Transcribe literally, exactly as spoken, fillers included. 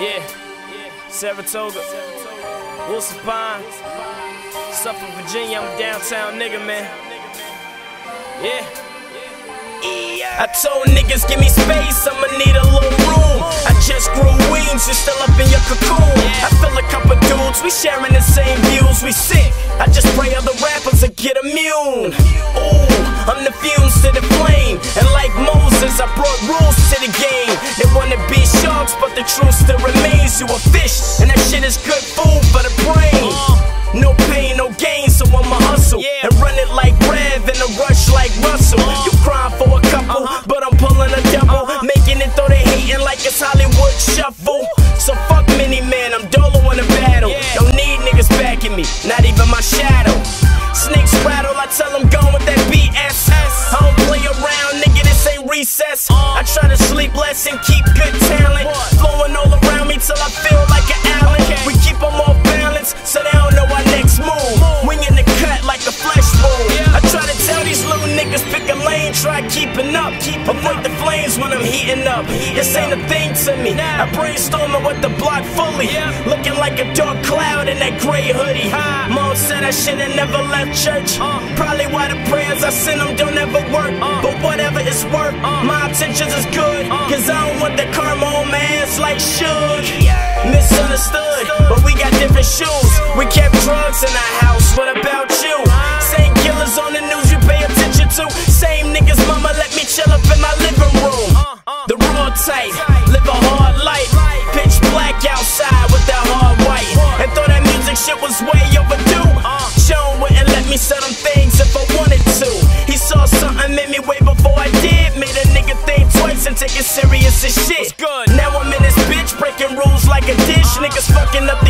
Yeah, Saratoga, Wilson Pond, Suffolk, Virginia, I'm a downtown nigga, man. Yeah. I told niggas give me space, I'ma need a little room. I just grew wings, you're still up in your cocoon. I feel a couple dudes, we sharing the same views, we sick. I just pray other rappers to get immune. Ooh, I'm the fumes to the flame, and like Moses, I brought rules to the game. They wanna be sharks, but the truth still remains. You a fish, and that shit is good food for the brain. No pain, no gain, so I'ma hustle and run it like Rev and a rush like Russell. You crying for a couple, but I'm pulling a double, making it though they hating like it's Hollywood shuffle. So fuck mini man, I'm dolo in a battle. Don't need niggas backing me, not even my shadow. Snakes rattle, I tell them gone with that B S S. I don't play around, nigga, this ain't recess. I try to sleep less and keep good talent flowing all around me till I feel like an Allen. We keep them off balance, so they don't know our next move. Winging the cut like a flesh wound. I try to tell these little niggas pick a lane, try keeping up, avoid the flames when I'm heating up. This ain't a thing to me. I brainstorming with the block fully, looking like a dark cloud in that gray hoodie. Mom said I should have never left church. Probably why the prayers I send them don't ever work. But whatever it's worth, my intentions is good, cause I don't want the karma on my ass like should. Misunderstood, but we got different shoes. We kept drugs in our house, what about you? Same killers on the news you pay attention to. Same niggas mama let me chill up in my living room. The raw type, live a hard life. Pitch black outside with that hard white. And thought that music shit was way overdue. Sean wouldn't let me sell them things if I wanted to. He saw something in me way before I did. Made a nigga think twice and take it serious as shit. Now I'm in this bitch breaking rules like a dish. Niggas fucking up the